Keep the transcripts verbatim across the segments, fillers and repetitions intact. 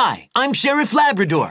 Hi, I'm Sheriff Labrador.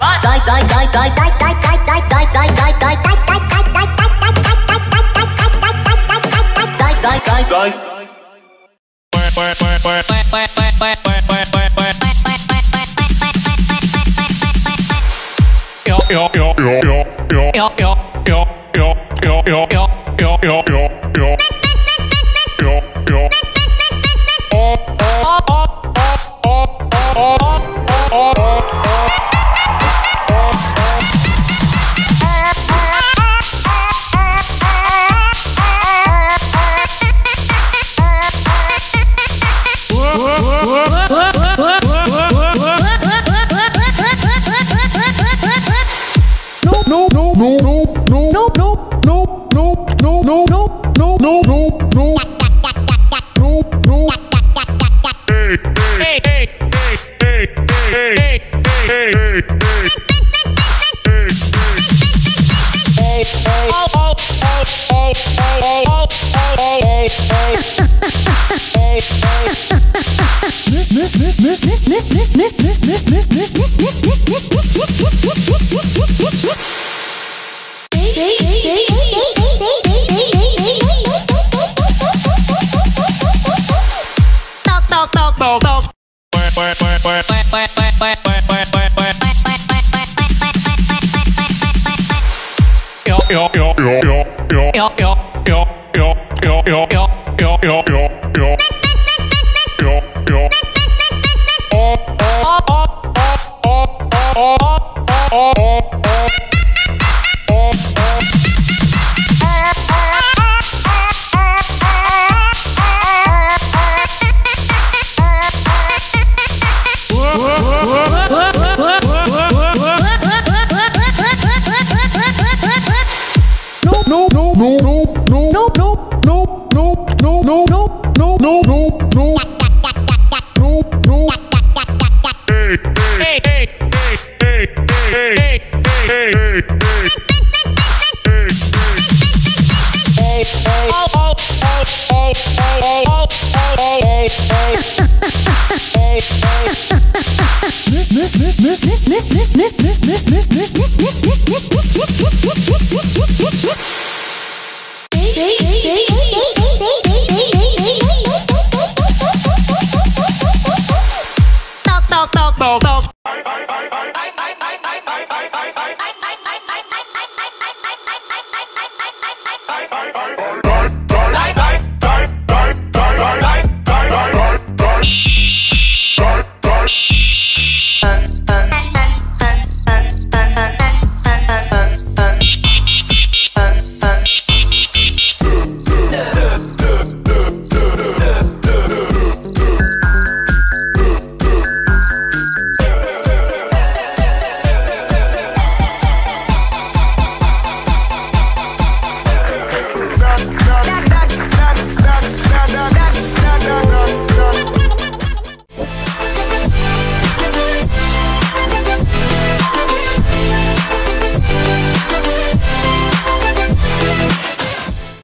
Bye, bye, bye.